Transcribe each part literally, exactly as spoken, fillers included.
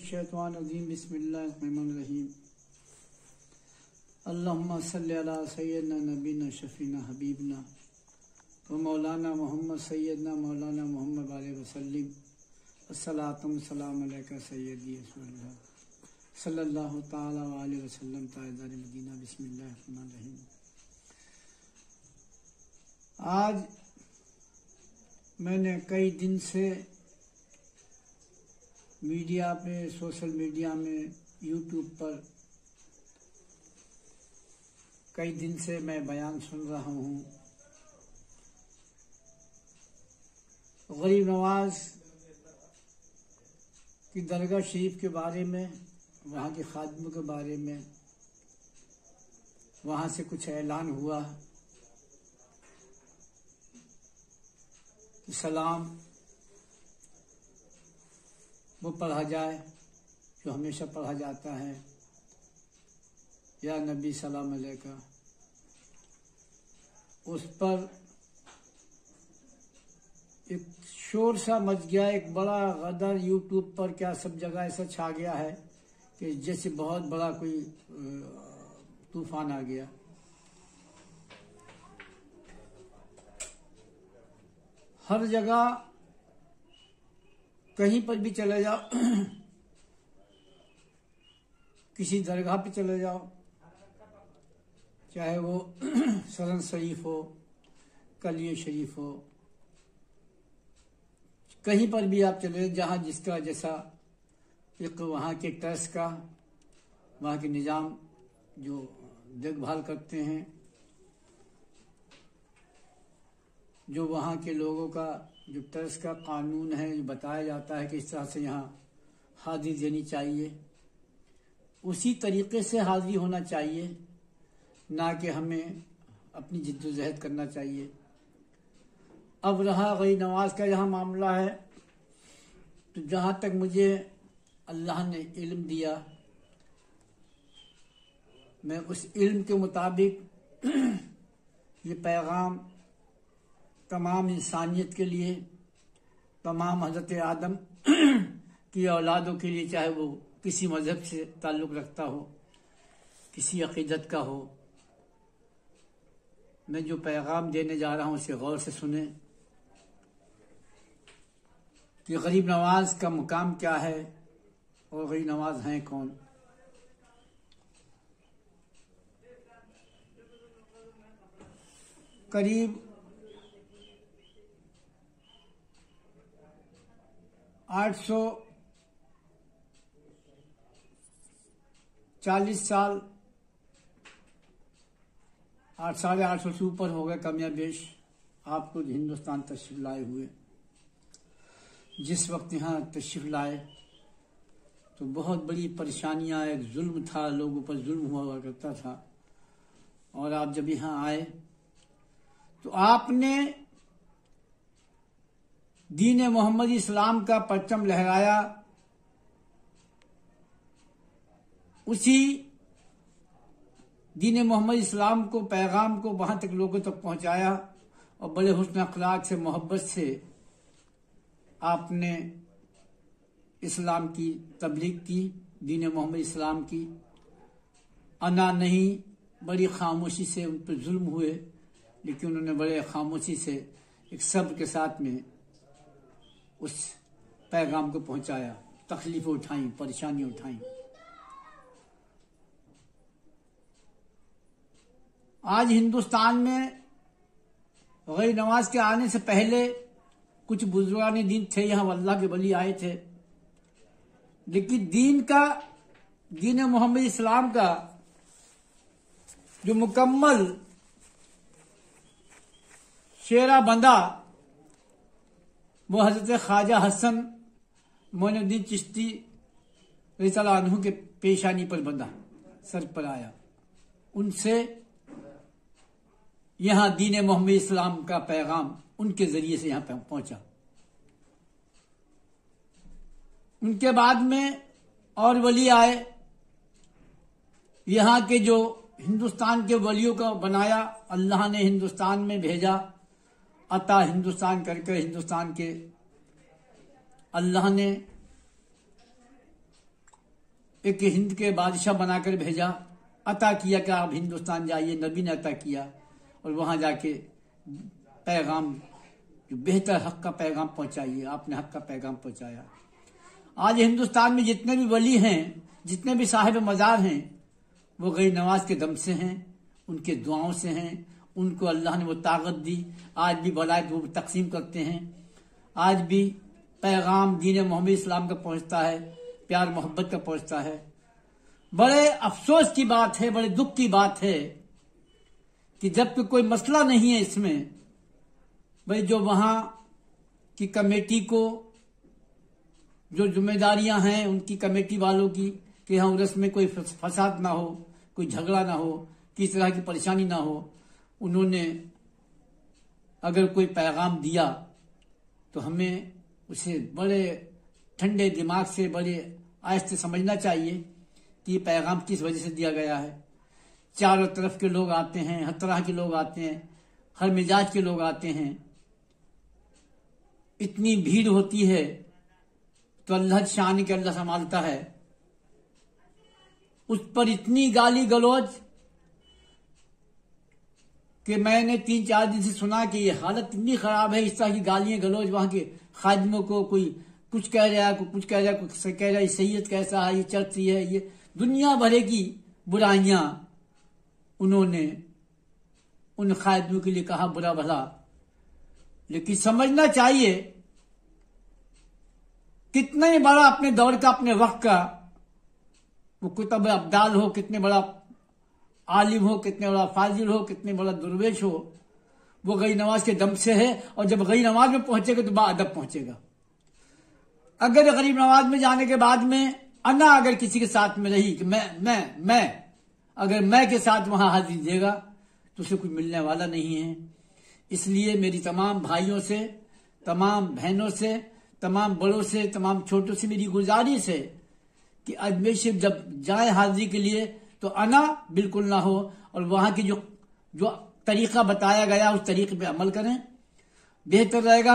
शैतान अज़ीम बिस्मिल्लाहिर्रहमानिर्रहीम अल्लाहुम्मा सल्लि अला सय्यदना नबीना शफीना हबीबना व मौलाना मोहम्मद सय्यदना मौलाना मोहम्मद अलैहि वसल्लम अस्सलातु वस्सलाम अलैका सय्यदी रसूलुल्लाह सल्लल्लाहु तआला अलैहि वसल्लम ताजदार मदीना बिस्मिल्लाहिर्रहमानिर्रहीम। आज मैंने कई दिन से मीडिया पे, सोशल मीडिया में, यूट्यूब पर कई दिन से मैं बयान सुन रहा हूँ गरीब नवाज की दरगाह शरीफ के बारे में, वहाँ के खादिमों के बारे में। वहाँ से कुछ ऐलान हुआ कि सलाम वो पढ़ा जाए जो हमेशा पढ़ा जाता है, या नबी सलाम अलैका। उस पर एक शोर सा मच गया, एक बड़ा गदर यूट्यूब पर, क्या सब जगह ऐसा छा गया है कि जैसे बहुत बड़ा कोई तूफान आ गया। हर जगह कहीं पर भी चले जाओ, किसी दरगाह पे चले जाओ, चाहे वो सरन शरीफ हो, कलिय शरीफ हो, कहीं पर भी आप चले जाओ, जहाँ जिसका जैसा एक वहाँ के ट्रस्ट का, वहाँ के निज़ाम जो देखभाल करते हैं, जो वहाँ के लोगों का जो टर्स का कानून है, जो बताया जाता है कि इस तरह से यहाँ हाजिरी देनी चाहिए, उसी तरीके से हाजिरी होना चाहिए, ना कि हमें अपनी जिद्दोजहद करना चाहिए। अब रहा गई नवाज का यहाँ मामला है, तो जहाँ तक मुझे अल्लाह ने इल्म दिया, मैं उस इल्म के मुताबिक ये पैगाम तमाम इंसानियत के लिए, तमाम हज़रत आदम की औलादों के लिए, चाहे वो किसी मज़हब से ताल्लुक़ रखता हो, किसी अक़ीदत का हो, मैं जो पैगाम देने जा रहा हूँ उसे गौर से सुने कि गरीब नवाज का मुकाम क्या है और गरीब नवाज हैं कौन। करीब आठ सौ चालीस साल, आठ साढ़े आठ सौ से ऊपर हो गए कमयाबेश आपको हिंदुस्तान तशरीफ लाए हुए। जिस वक्त यहाँ तशरीफ लाए तो बहुत बड़ी परेशानियाँ, एक जुल्म था, लोगों पर जुल्म हुआ करता था, और आप जब यहाँ आए तो आपने दीन मोहम्मद इस्लाम का परचम लहराया, उसी दीन मोहम्मद इस्लाम को, पैगाम को वहाँ तक लोगों तक पहुँचाया, और बड़े हुस्न अखलाक से, मोहब्बत से आपने इस्लाम की तबलीग की, दीन मोहम्मद इस्लाम की। अना नहीं, बड़ी खामोशी से, उन पर जुल्म हुए, लेकिन उन्होंने बड़े खामोशी से, एक सब्र के साथ में उस पैगाम को पहुंचाया। तकलीफें उठाई, परेशानियां उठाई। आज हिंदुस्तान में गैर नवाज के आने से पहले कुछ बुजुर्गान दीन थे, यहाँ अल्लाह के वली आए थे, लेकिन दीन का, दीन मोहम्मद इस्लाम का जो मुकम्मल शेरा बंदा, वो हजरत ख्वाजा हसन मोइनुद्दीन चिश्ती रज़ियल्लाहु अन्हु के पेशानी पर बंधा, सर पर आया। उनसे यहाँ दीन मोहम्मद इस्लाम का पैगाम उनके जरिए से यहाँ पहुंचा। उनके बाद में और वली आए, यहाँ के जो हिंदुस्तान के वलियों का बनाया, अल्लाह ने हिंदुस्तान में भेजा, अता हिंदुस्तान करके हिंदुस्तान के अल्लाह ने एक हिंद के बादशाह बनाकर भेजा, अता किया कि आप हिंदुस्तान जाइए। नबी ने अता किया और वहाँ जाके पैगाम, जो बेहतर हक का पैगाम पहुँचाइए, आपने हक का पैगाम पहुँचाया। आज हिंदुस्तान में जितने भी वली हैं, जितने भी साहिब मज़ार हैं, वो गैर नवाज के दम से हैं, उनके दुआओं से हैं। उनको अल्लाह ने वो ताकत दी, आज भी बलायत वो तकसीम करते हैं। आज भी पैगाम दीन मोहम्मद इस्लाम का पहुँचता है, प्यार मोहब्बत का पहुँचता है। बड़े अफसोस की बात है, बड़े दुख की बात है कि जबकि कोई मसला नहीं है इसमें, भाई जो वहाँ की कमेटी को जो जिम्मेदारियां हैं उनकी, कमेटी वालों की, कि हाँ उर्स में कोई फसाद ना हो, कोई झगड़ा ना हो, किसी तरह की परेशानी ना हो। उन्होंने अगर कोई पैगाम दिया तो हमें उसे बड़े ठंडे दिमाग से, बड़े आहिस्ते समझना चाहिए कि पैगाम किस वजह से दिया गया है। चारों तरफ के लोग आते हैं, हर तरह के लोग आते हैं, हर मिजाज के लोग आते हैं, इतनी भीड़ होती है। तो अल्लाह शान के अल्लाह संभालता है। उस पर इतनी गाली गलौज कि मैंने तीन चार दिन से सुना कि ये हालत इतनी खराब है, इस तरह की गालियां गलौज वहां के खादिमों को। कोई कुछ कह रहा है, कोई कुछ कह रहा है, कोई कह रहा है सैयद कैसा है, ये चर्च है, ये दुनिया भरे की बुराइयां उन्होंने उन खादिमों के लिए कहा, बुरा भला। लेकिन समझना चाहिए कितना ही बड़ा अपने दौर का, अपने वक्त का वो कुतब अब्दाल हो, कितने बड़ा आलिम हो, कितने बड़ा फाजिल हो, कितने बड़ा दुर्वेश हो, वो गई नवाज के दम से है। और जब गई नवाज में पहुंचेगा तो बाअदब पहुंचेगा। अगर गरीब नवाज में जाने के बाद में अना अगर किसी के साथ में रही कि मैं मैं मैं अगर मैं के साथ वहां हाजिर देगा तो उसे कुछ मिलने वाला नहीं है। इसलिए मेरी तमाम भाइयों से, तमाम बहनों से, तमाम बड़ों से, तमाम छोटों से मेरी गुजारिश है कि अजमेर शरीफ जब जाए हाजिरी के लिए तो अना बिल्कुल ना हो, और वहाँ की जो जो तरीका बताया गया उस तरीके पे अमल करें, बेहतर रहेगा।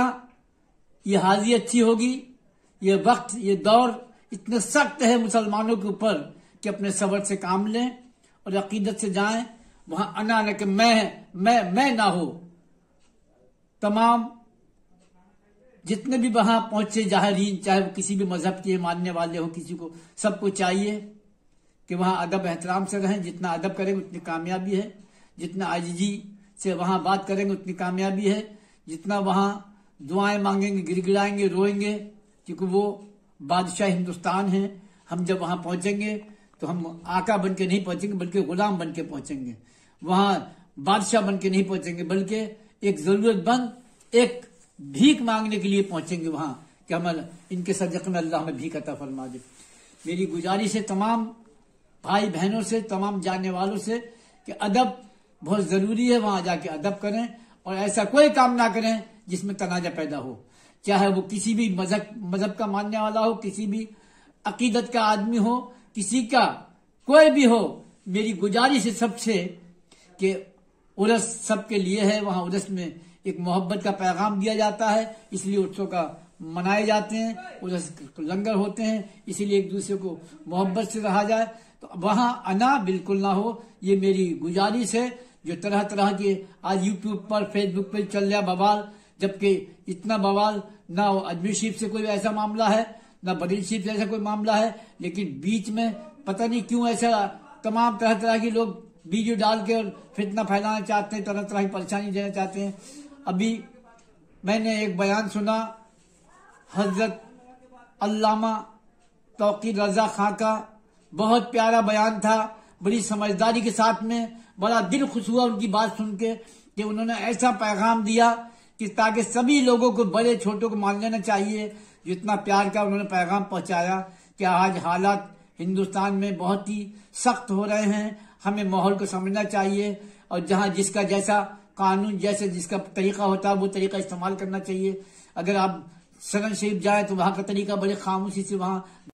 ये हाजिरी अच्छी होगी। ये वक्त, ये दौर इतने सख्त है मुसलमानों के ऊपर कि अपने सब्र से काम लें और अकीदत से जाएं। वहाँ अना न कि मैं मैं मैं ना हो। तमाम जितने भी वहां पहुंचे जाहरीन, चाहे वो किसी भी मजहब के मानने वाले हो, किसी को, सबको चाहिए कि वहां अदब एहतराम से रहें। जितना अदब करेंगे उतनी कामयाबी है, जितना आजिजी से वहां बात करेंगे उतनी कामयाबी है, जितना वहां दुआएं मांगेंगे, गिड़गिड़ाएंगे, रोएंगे, क्योंकि वो बादशाह हिंदुस्तान है। हम जब वहां पहुंचेंगे तो हम आका बन के नहीं पहुंचेंगे, बल्कि गुलाम बन के पहुंचेंगे। वहां बादशाह बन के नहीं पहुंचेंगे, बल्कि एक जरूरतमंद, एक भीख मांगने के लिए पहुंचेंगे वहां कि हम इनके सदक़े में अल्लाह हमें भीख अता फरमा दे। मेरी गुजारिश है तमाम भाई बहनों से, तमाम जानने वालों से कि अदब बहुत जरूरी है। वहां जाके अदब करें और ऐसा कोई काम ना करें जिसमें तनाजा पैदा हो, चाहे वो किसी भी मजहब मजहब का मानने वाला हो, किसी भी अकीदत का आदमी हो, किसी का कोई भी हो। मेरी गुजारिश है सबसे कि उर्स सबके लिए है। वहां उर्स में एक मोहब्बत का पैगाम दिया जाता है, इसलिए उत्सव का मनाए जाते हैं, उर्स लंगर होते हैं, इसीलिए एक दूसरे को मोहब्बत से रहा जाए। तो वहां अना बिल्कुल ना हो, ये मेरी गुजारिश है। जो तरह तरह के आज यूट्यूब पर, फेसबुक पर चल रहा बवाल, जबकि इतना बवाल ना हो। अजमेर शरीफ से कोई ऐसा मामला है, ना बरेली शरीफ से ऐसा कोई मामला है, लेकिन बीच में पता नहीं क्यों ऐसा तमाम तरह तरह के लोग वीडियो डाल के और फितना फैलाना चाहते हैं, तरह तरह की परेशानी देना चाहते हैं। अभी मैंने एक बयान सुना हजरत अल्लामा तौकीर रजा खां का, बहुत प्यारा बयान था, बड़ी समझदारी के साथ में। बड़ा दिल खुश हुआ उनकी बात सुन के कि उन्होंने ऐसा पैगाम दिया कि ताकि सभी लोगों को, बड़े छोटों को मान लेना चाहिए। जितना प्यार का उन्होंने पैगाम पहुंचाया कि आज हालात हिंदुस्तान में बहुत ही सख्त हो रहे हैं, हमें माहौल को समझना चाहिए और जहाँ जिसका जैसा कानून, जैसे जिसका तरीका होता है वो तरीका इस्तेमाल करना चाहिए। अगर आप सगन शरीफ जाए तो वहाँ का तरीका बड़े खामोशी से, वहाँ